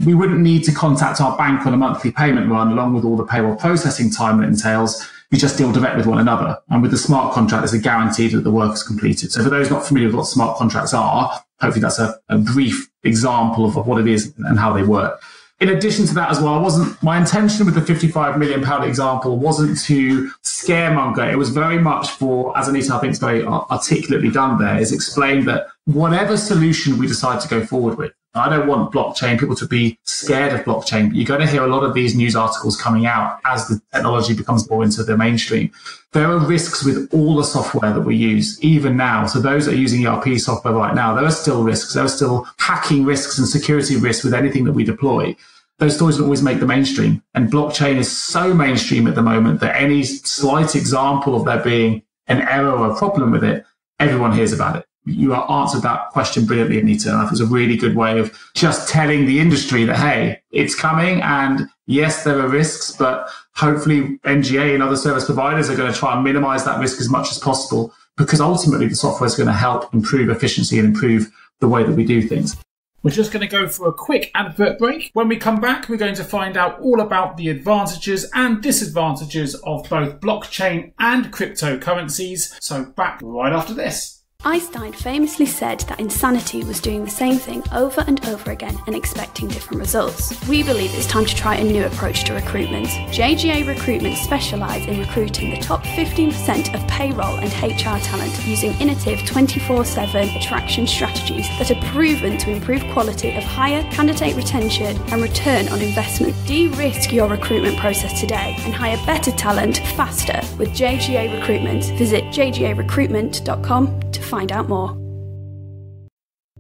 we wouldn't need to contact our bank on a monthly payment run, along with all the payroll processing time it entails. We just deal direct with one another. And with the smart contract, there's a guarantee that the work is completed. So for those not familiar with what smart contracts are, hopefully that's a, a brief example of, of what it is and how they work. In addition to that as well, I wasn't, my intention with the fifty-five million pounds example wasn't to scaremonger. It was very much for, as Anita I think is very articulately done there, is explain that whatever solution we decide to go forward with, I don't want blockchain, people to be scared of blockchain, but you're going to hear a lot of these news articles coming out as the technology becomes more into the mainstream. There are risks with all the software that we use, even now. So those that are using E R P software right now, there are still risks. There are still hacking risks and security risks with anything that we deploy. Those stories don't always make the mainstream. And blockchain is so mainstream at the moment that any slight example of there being an error or a problem with it, everyone hears about it. You answered that question brilliantly, Anita. And I think it was a really good way of just telling the industry that, hey, it's coming. And yes, there are risks, but hopefully N G A and other service providers are going to try and minimize that risk as much as possible, because ultimately the software is going to help improve efficiency and improve the way that we do things. We're just going to go for a quick advert break. When we come back, we're going to find out all about the advantages and disadvantages of both blockchain and cryptocurrencies. So back right after this. Einstein famously said that insanity was doing the same thing over and over again and expecting different results. We believe it's time to try a new approach to recruitment. J G A Recruitment specialise in recruiting the top fifteen percent of payroll and H R talent using innovative twenty-four seven attraction strategies that are proven to improve quality of hire, candidate retention and return on investment. De-risk your recruitment process today and hire better talent faster with J G A Recruitment. Visit j g a recruitment dot com to find out more.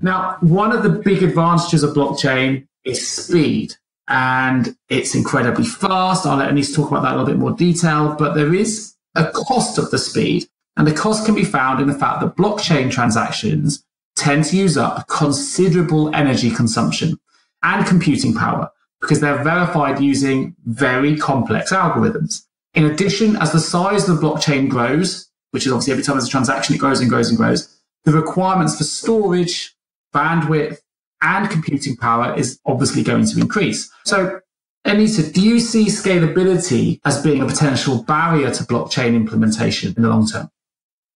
Now, one of the big advantages of blockchain is speed, and it's incredibly fast. I'll let Anita talk about that in a little bit more detail, but there is a cost of the speed, and the cost can be found in the fact that blockchain transactions tend to use up considerable energy consumption and computing power because they're verified using very complex algorithms. In addition, as the size of the blockchain grows, which is obviously every time there's a transaction, it grows and grows and grows. The requirements for storage, bandwidth, and computing power is obviously going to increase. So, Anita, do you see scalability as being a potential barrier to blockchain implementation in the long term?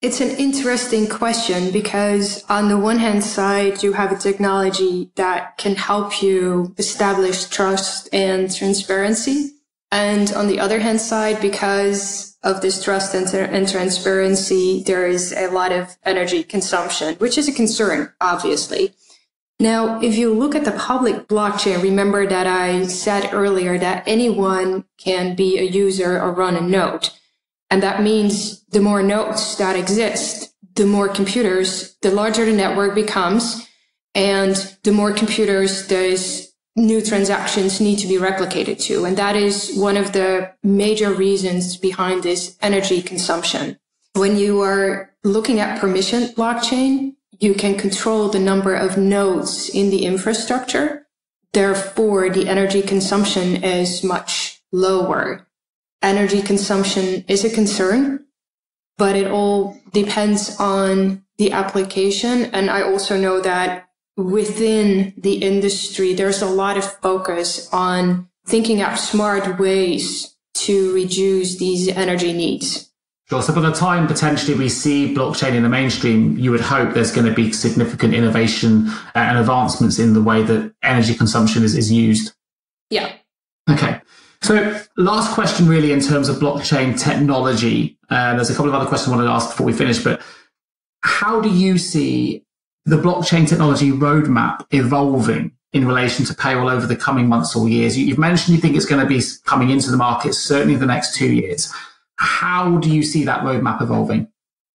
It's an interesting question because on the one hand side, you have a technology that can help you establish trust and transparency. And on the other hand side, because of this trust and, and transparency, there is a lot of energy consumption, which is a concern, obviously. Now, if you look at the public blockchain, remember that I said earlier that anyone can be a user or run a node. And that means the more nodes that exist, the more computers, the larger the network becomes, and the more computers there's new transactions need to be replicated to. And that is one of the major reasons behind this energy consumption. When you are looking at permissioned blockchain, you can control the number of nodes in the infrastructure. Therefore, the energy consumption is much lower. Energy consumption is a concern, but it all depends on the application. And I also know that within the industry, there's a lot of focus on thinking out smart ways to reduce these energy needs. Sure. So by the time potentially we see blockchain in the mainstream, you would hope there's going to be significant innovation and advancements in the way that energy consumption is, is used. Yeah. Okay. So last question really in terms of blockchain technology. Uh, there's a couple of other questions I wanted to ask before we finish, but how do you see the blockchain technology roadmap evolving in relation to payroll over the coming months or years? You've mentioned you think it's going to be coming into the market certainly in the next two years. How do you see that roadmap evolving?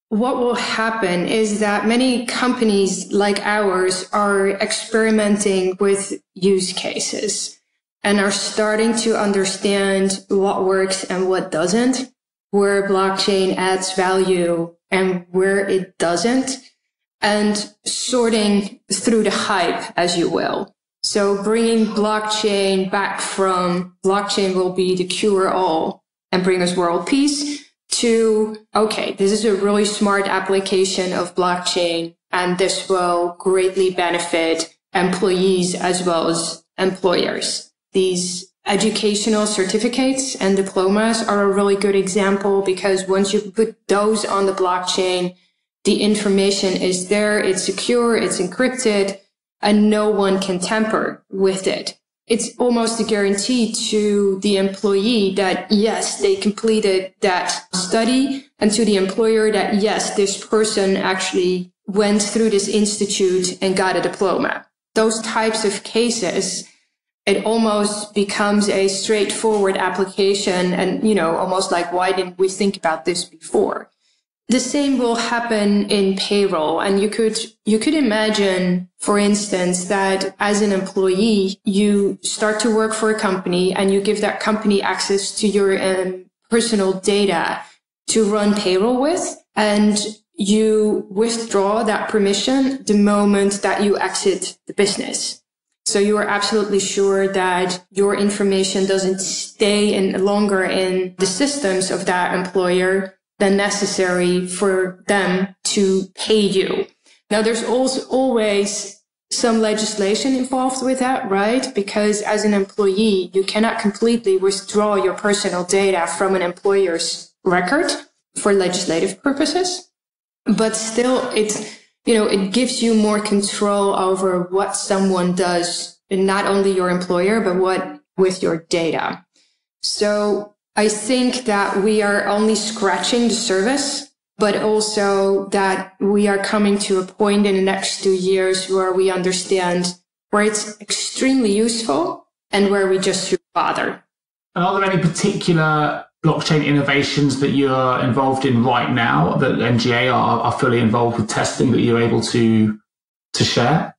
What will happen is that many companies like ours are experimenting with use cases and are starting to understand what works and what doesn't, where blockchain adds value and where it doesn't, and sorting through the hype, as you will. So bringing blockchain back from blockchain will be the cure-all and bring us world peace to, okay, this is a really smart application of blockchain, and this will greatly benefit employees as well as employers. These educational certificates and diplomas are a really good example because once you put those on the blockchain, the information is there, it's secure, it's encrypted, and no one can tamper with it. It's almost a guarantee to the employee that, yes, they completed that study, and to the employer that, yes, this person actually went through this institute and got a diploma. Those types of cases, it almost becomes a straightforward application and, you know, almost like, why didn't we think about this before? The same will happen in payroll. And you could, you could imagine, for instance, that as an employee, you start to work for a company and you give that company access to your um, personal data to run payroll with. And you withdraw that permission the moment that you exit the business. So you are absolutely sure that your information doesn't stay in longer in the systems of that employer than necessary for them to pay you. Now, there's also always some legislation involved with that, right? Because as an employee, you cannot completely withdraw your personal data from an employer's record for legislative purposes. But still, it, you know, it gives you more control over what someone does, not only your employer, but what with your data. So I think that we are only scratching the surface, but also that we are coming to a point in the next two years where we understand where it's extremely useful and where we just should bother. And are there any particular blockchain innovations that you're involved in right now that N G A are, are fully involved with testing that you're able to, to share?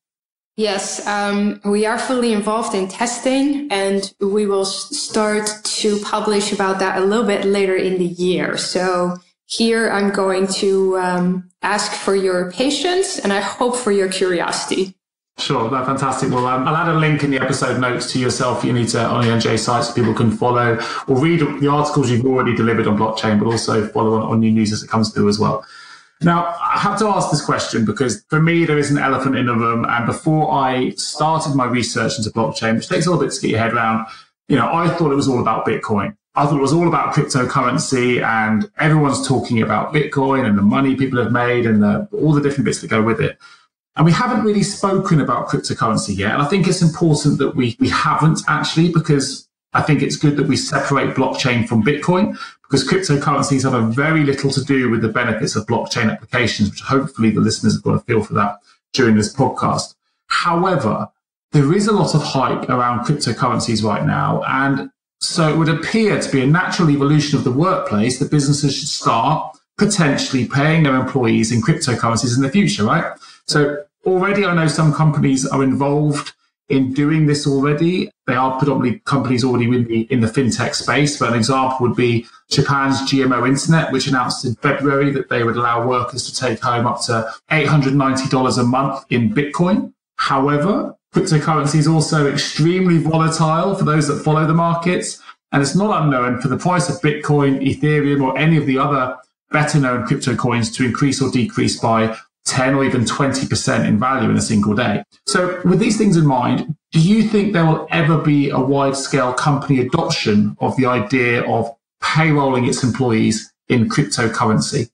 Yes, um, we are fully involved in testing, and we will start to publish about that a little bit later in the year. So here I'm going to um, ask for your patience, and I hope for your curiosity. Sure, that's fantastic. Well, um, I'll add a link in the episode notes to yourself, Anita, on the N G A site so people can follow or read the articles you've already delivered on blockchain, but also follow on, on new news as it comes through as well. Now, I have to ask this question because for me, there is an elephant in the room. And before I started my research into blockchain, which takes a little bit to get your head around, you know, I thought it was all about Bitcoin. I thought it was all about cryptocurrency, and everyone's talking about Bitcoin and the money people have made and the, all the different bits that go with it. And we haven't really spoken about cryptocurrency yet. And I think it's important that we, we haven't actually, because I think it's good that we separate blockchain from Bitcoin, because cryptocurrencies have a very little to do with the benefits of blockchain applications, which hopefully the listeners are going to feel for that during this podcast. However, there is a lot of hype around cryptocurrencies right now. And so it would appear to be a natural evolution of the workplace that businesses should start potentially paying their employees in cryptocurrencies in the future, right? So already I know some companies are involved in doing this already. They are predominantly companies already in the, in the fintech space. But an example would be Japan's G M O Internet, which announced in February that they would allow workers to take home up to eight hundred ninety dollars a month in Bitcoin. However, cryptocurrency is also extremely volatile for those that follow the markets. And it's not unknown for the price of Bitcoin, Ethereum, or any of the other better known crypto coins to increase or decrease by ten or even twenty percent in value in a single day. So with these things in mind, do you think there will ever be a wide-scale company adoption of the idea of payrolling its employees in cryptocurrency?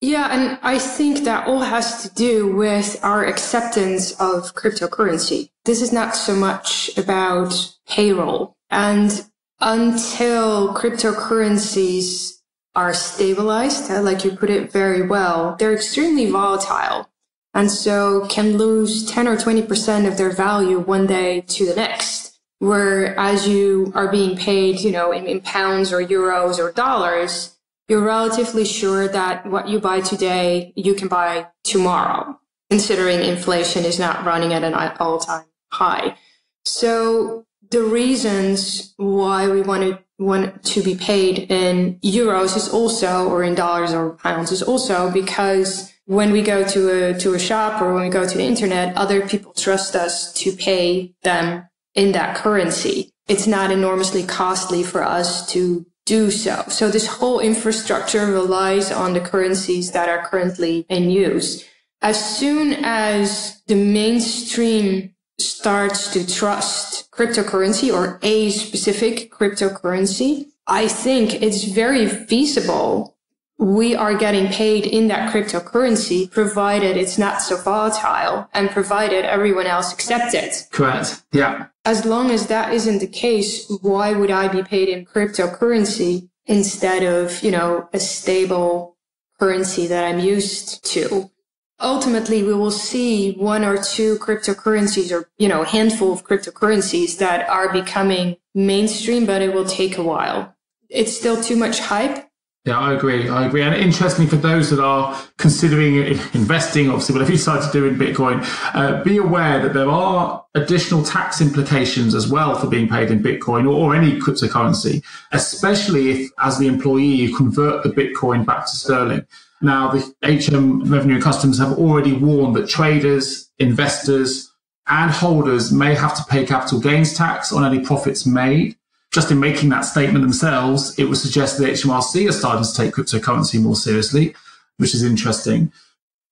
Yeah, and I think that all has to do with our acceptance of cryptocurrency. This is not so much about payroll. And until cryptocurrencies are stabilized, like you put it very well, they're extremely volatile. And so can lose ten or twenty percent of their value one day to the next. Whereas you are being paid, you know, in, in pounds or euros or dollars, you're relatively sure that what you buy today, you can buy tomorrow, considering inflation is not running at an all-time high. So the reasons why we want to want to be paid in euros is also, or in dollars or pounds is also, because when we go to a to a shop or when we go to the internet, other people trust us to pay them in that currency. It's not enormously costly for us to do so. So this whole infrastructure relies on the currencies that are currently in use. As soon as the mainstream starts to trust cryptocurrency or a specific cryptocurrency, I think it's very feasible we are getting paid in that cryptocurrency, provided it's not so volatile and provided everyone else accepts it. Correct. Yeah. As long as that isn't the case, why would I be paid in cryptocurrency instead of, you know, a stable currency that I'm used to? Ultimately, we will see one or two cryptocurrencies or, you know, a handful of cryptocurrencies that are becoming mainstream, but it will take a while. It's still too much hype. Yeah, I agree. I agree. And interestingly, for those that are considering investing, obviously, whatever you decide to do in Bitcoin, uh, be aware that there are additional tax implications as well for being paid in Bitcoin or, or any cryptocurrency, especially if, as the employee, you convert the Bitcoin back to sterling. Now, the H M Revenue and Customs have already warned that traders, investors, and holders may have to pay capital gains tax on any profits made. Just in making that statement themselves, it would suggest the H M R C are starting to take cryptocurrency more seriously, which is interesting.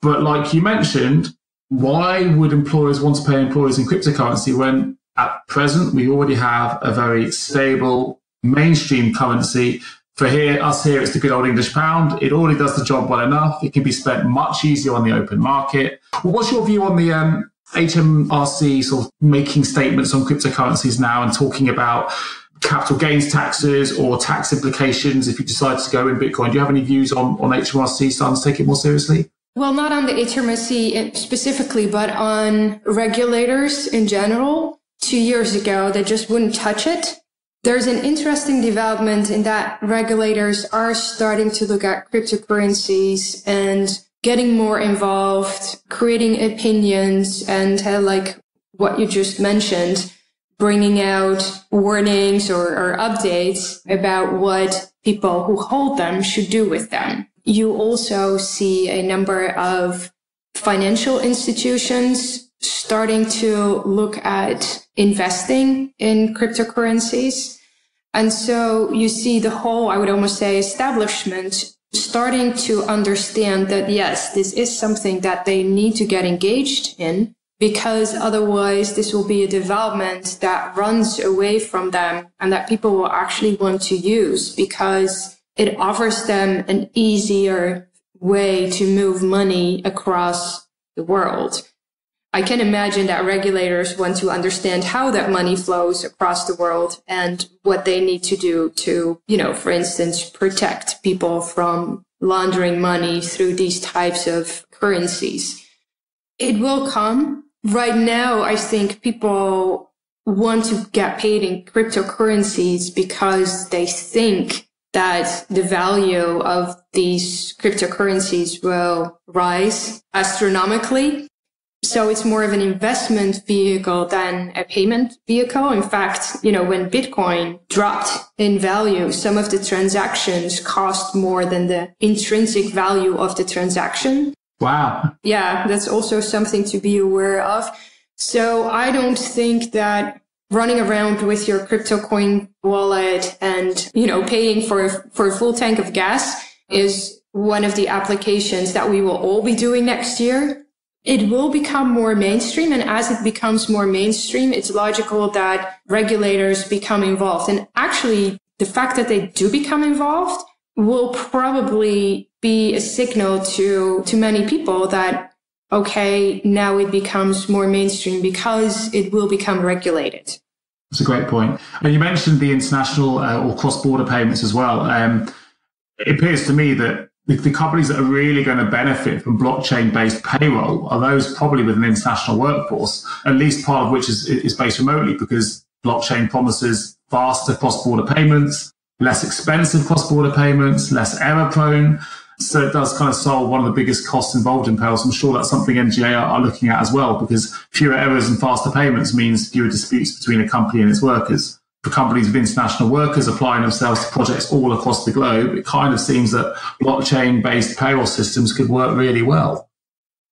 But like you mentioned, why would employers want to pay employees in cryptocurrency when at present we already have a very stable mainstream currency? For here, us here, it's the good old English pound. It already does the job well enough. It can be spent much easier on the open market. Well, what's your view on the um, H M R C sort of making statements on cryptocurrencies now and talking about capital gains taxes or tax implications if you decide to go in Bitcoin? Do you have any views on, on H M R C starting to take it more seriously? Well, not on the H M R C specifically, but on regulators in general. Two years ago, they just wouldn't touch it. There's an interesting development in that regulators are starting to look at cryptocurrencies and getting more involved, creating opinions, and uh, like what you just mentioned, bringing out warnings or, or updates about what people who hold them should do with them. You also see a number of financial institutions starting to look at investing in cryptocurrencies. And so you see the whole, I would almost say, establishment starting to understand that, yes, this is something that they need to get engaged in because otherwise this will be a development that runs away from them and that people will actually want to use because it offers them an easier way to move money across the world. I can imagine that regulators want to understand how that money flows across the world and what they need to do to, you know, for instance, protect people from laundering money through these types of currencies. It will come. Right now, I think people want to get paid in cryptocurrencies because they think that the value of these cryptocurrencies will rise astronomically. So it's more of an investment vehicle than a payment vehicle. In fact, you know, when Bitcoin dropped in value, some of the transactions cost more than the intrinsic value of the transaction. Wow. Yeah, that's also something to be aware of. So I don't think that running around with your crypto coin wallet and, you know, paying for a, for a full tank of gas is one of the applications that we will all be doing next year. It will become more mainstream. And as it becomes more mainstream, it's logical that regulators become involved. And actually, the fact that they do become involved will probably be a signal to, to many people that, okay, now it becomes more mainstream because it will become regulated. That's a great point. And you mentioned the international uh, or cross-border payments as well. Um, it appears to me that the companies that are really going to benefit from blockchain-based payroll are those probably with an international workforce, at least part of which is, is based remotely, because blockchain promises faster cross-border payments, less expensive cross-border payments, less error-prone. So it does kind of solve one of the biggest costs involved in payroll. So I'm sure that's something N G A are looking at as well, because fewer errors and faster payments means fewer disputes between a company and its workers. For companies with international workers applying themselves to projects all across the globe, it kind of seems that blockchain-based payroll systems could work really well.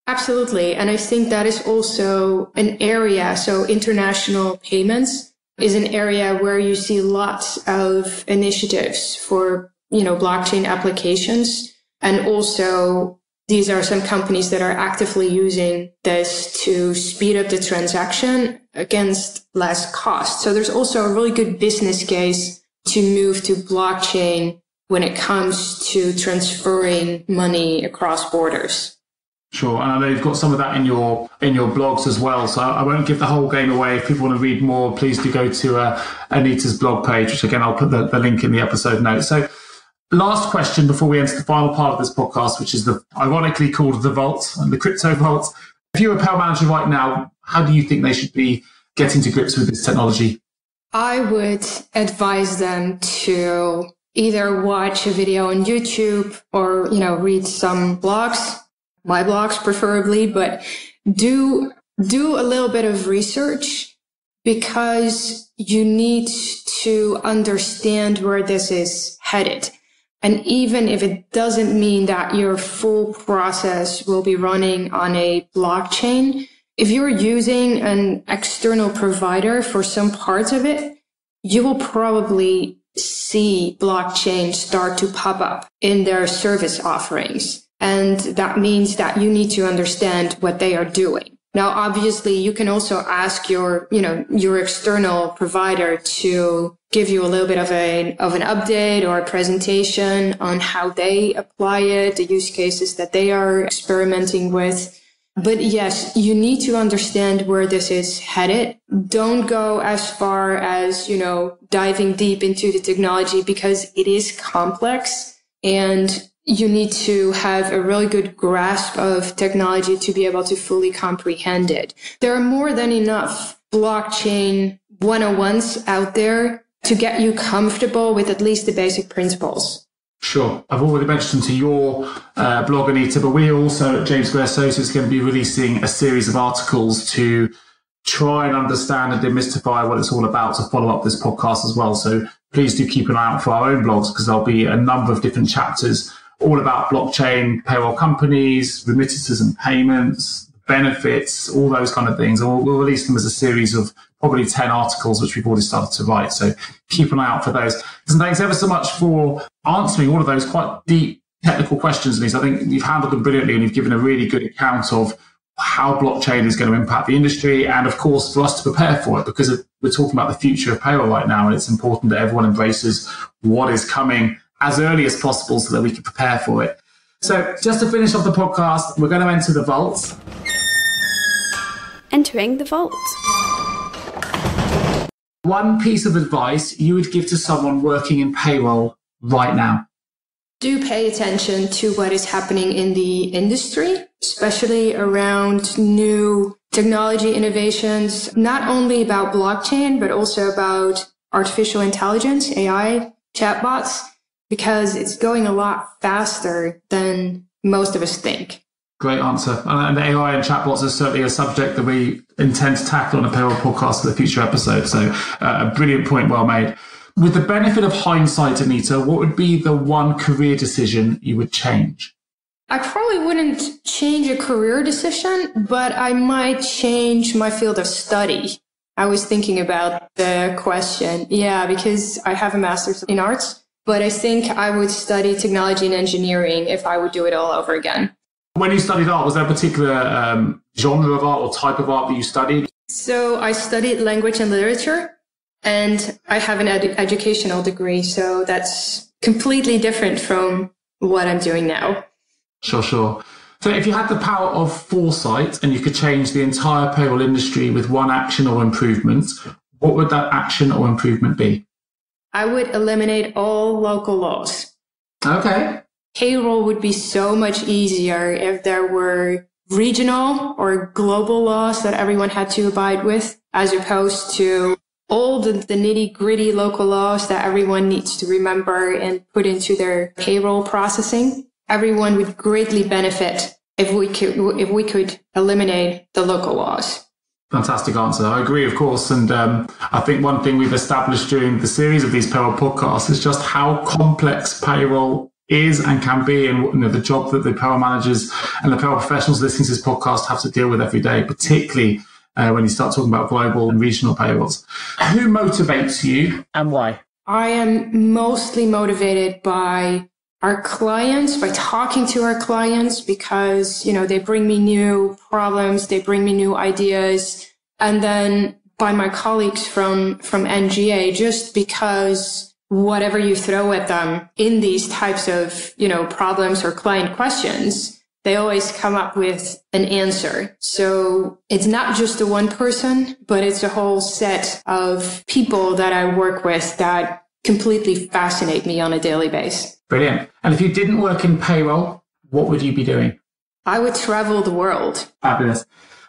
Absolutely. And I think that is also an area. So international payments is an area where you see lots of initiatives for, you know, blockchain applications. And also, these are some companies that are actively using this to speed up the transaction against less cost. So there's also a really good business case to move to blockchain when it comes to transferring money across borders. Sure. And I know you've got some of that in your in your blogs as well. So I won't give the whole game away. If people want to read more, please do go to uh, Anita's blog page, which again, I'll put the, the link in the episode notes. So last question before we enter the final part of this podcast, which is the ironically called the vault and the crypto vault. If you're a payroll manager right now, how do you think they should be getting to grips with this technology? I would advise them to either watch a video on YouTube or, you know, read some blogs, my blogs preferably, but do do a little bit of research, because you need to understand where this is headed. And even if it doesn't mean that your full process will be running on a blockchain, if you're using an external provider for some parts of it, you will probably see blockchain start to pop up in their service offerings. And that means that you need to understand what they are doing. Now, obviously, you can also ask your, you know, your external provider to give you a little bit of a, of an update or a presentation on how they apply it, the use cases that they are experimenting with. But yes, you need to understand where this is headed. Don't go as far as, you know, diving deep into the technology, because it is complex and you need to have a really good grasp of technology to be able to fully comprehend it. There are more than enough blockchain one oh ones out there to get you comfortable with at least the basic principles. Sure. I've already mentioned to your uh, blog, Anita, but we're also at James Gray Associates going to be releasing a series of articles to try and understand and demystify what it's all about to follow up this podcast as well. So please do keep an eye out for our own blogs, because there'll be a number of different chapters all about blockchain, payroll companies, remittances and payments, benefits, all those kind of things. And we'll, we'll release them as a series of probably ten articles, which we've already started to write. So keep an eye out for those. And thanks ever so much for answering all of those quite deep technical questions, Anita. I think you've handled them brilliantly and you've given a really good account of how blockchain is going to impact the industry, and of course for us to prepare for it, because of, we're talking about the future of payroll right now, and it's important that everyone embraces what is coming as early as possible so that we can prepare for it. So just to finish off the podcast, we're going to enter the vault. Entering the vault. One piece of advice you would give to someone working in payroll right now. Do pay attention to what is happening in the industry, especially around new technology innovations, not only about blockchain, but also about artificial intelligence, A I, chatbots, because it's going a lot faster than most of us think. Great answer. And A I and chatbots is certainly a subject that we intend to tackle on a payroll podcast for the future episode. So uh, a brilliant point, well made. With the benefit of hindsight, Anita, what would be the one career decision you would change? I probably wouldn't change a career decision, but I might change my field of study. I was thinking about the question. Yeah, because I have a master's in arts, but I think I would study technology and engineering if I would do it all over again. When you studied art, was there a particular um, genre of art or type of art that you studied? So I studied language and literature, and I have an ed- educational degree. So that's completely different from what I'm doing now. Sure, sure. So if you had the power of foresight and you could change the entire payroll industry with one action or improvement, what would that action or improvement be? I would eliminate all local laws. Okay. Payroll would be so much easier if there were regional or global laws that everyone had to abide with, as opposed to all the, the nitty-gritty local laws that everyone needs to remember and put into their payroll processing. Everyone would greatly benefit if we could, if we could eliminate the local laws. Fantastic answer. I agree, of course. And um, I think one thing we've established during the series of these payroll podcasts is just how complex payroll is and can be, and you know, the job that the payroll managers and the payroll professionals listening to this podcast have to deal with every day, particularly uh, when you start talking about global and regional payrolls. Who motivates you and why? I am mostly motivated by our clients, by talking to our clients, because, you know, they bring me new problems, they bring me new ideas, and then by my colleagues from, from N G A, just because whatever you throw at them in these types of, you know, problems or client questions, they always come up with an answer. So it's not just the one person, but it's a whole set of people that I work with that completely fascinate me on a daily basis. Brilliant. And if you didn't work in payroll, what would you be doing? I would travel the world. Fabulous.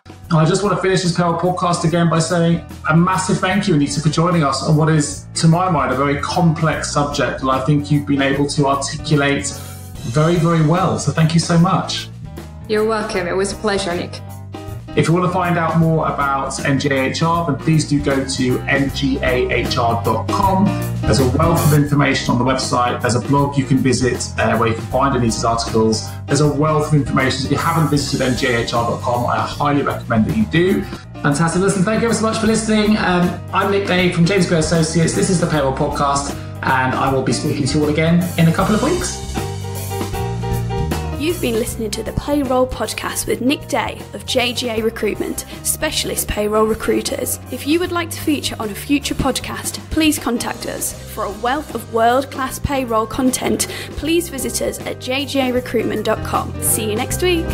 And I just want to finish this payroll podcast again by saying a massive thank you, Anita, for joining us on what is, to my mind, a very complex subject. And I think you've been able to articulate very, very well. So thank you so much. You're welcome. It was a pleasure, Nick. If you want to find out more about N G A H R, then please do go to N G A H R dot com. There's a wealth of information on the website. There's a blog you can visit uh, where you can find Anita's articles. There's a wealth of information. If you haven't visited N G A H R dot com, I highly recommend that you do. Fantastic. Listen, thank you ever so much for listening. Um, I'm Nick Day from James Gray Associates. This is the Payroll Podcast, and I will be speaking to you all again in a couple of weeks. You've been listening to the Payroll Podcast with Nick Day of J G A Recruitment, specialist payroll recruiters. If you would like to feature on a future podcast, please contact us. For a wealth of world-class payroll content, please visit us at J G A recruitment dot com. See you next week.